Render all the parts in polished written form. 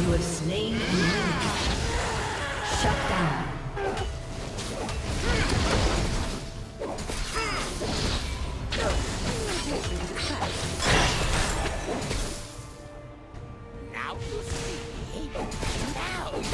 You have slain the enemy. Shut down. Now you see. Now you don't.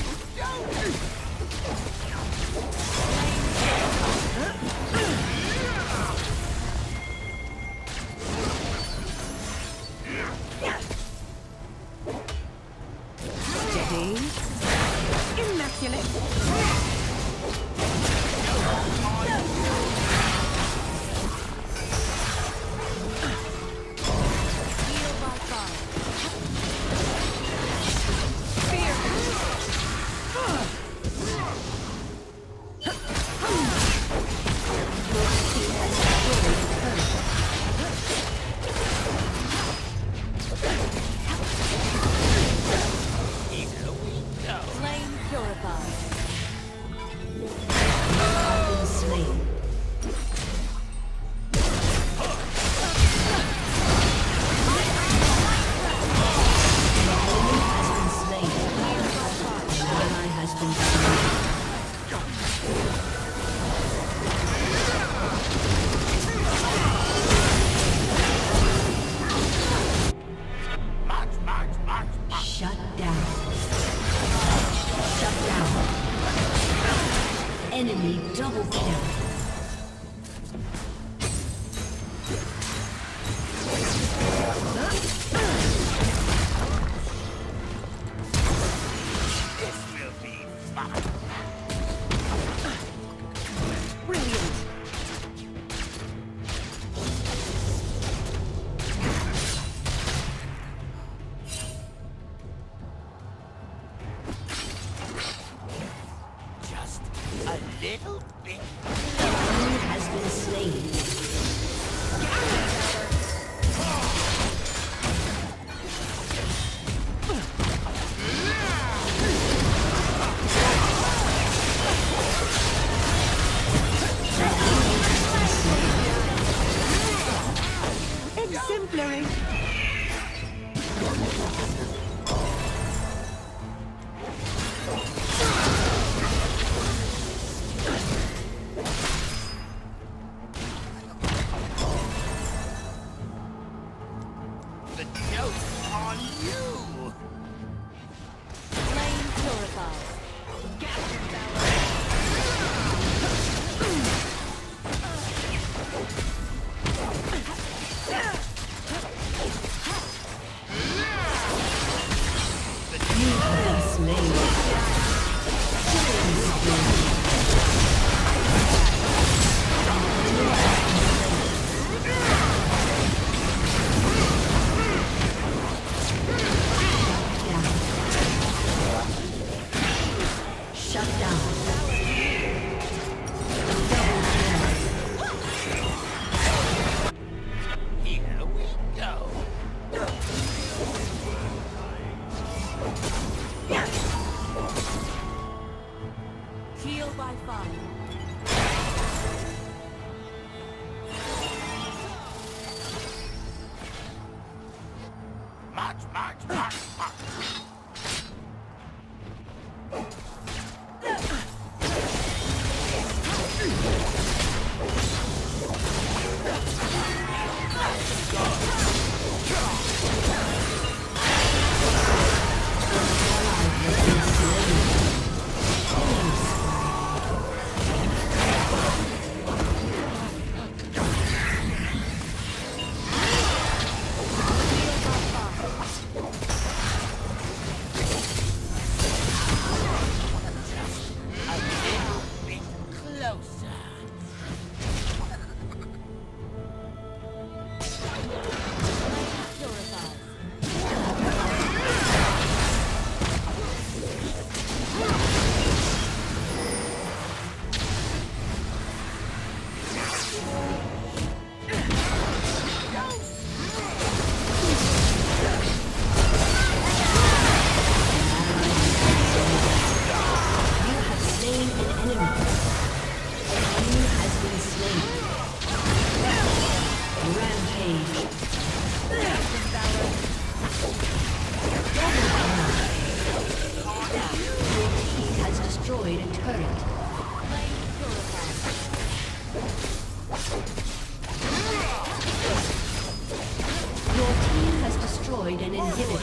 destroyed an inhibitor.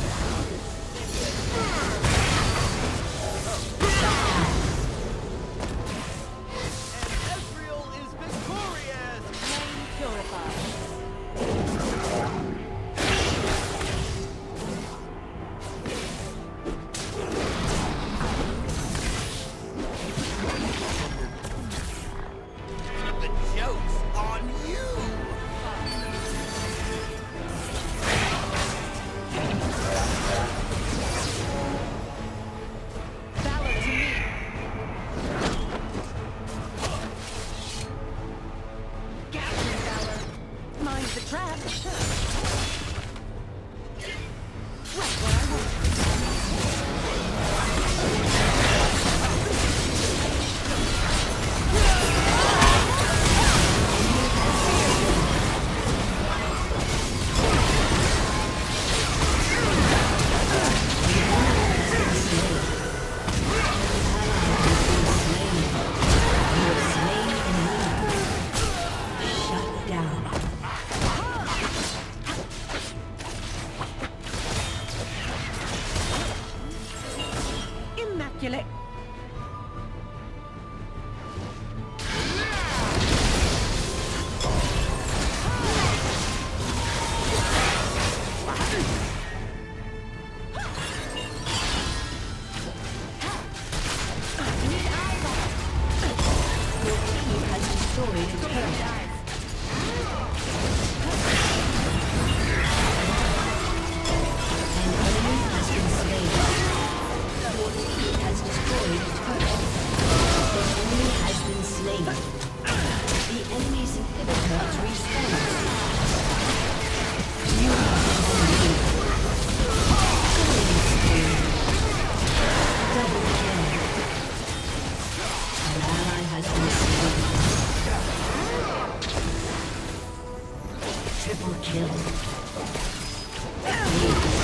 Triple kill.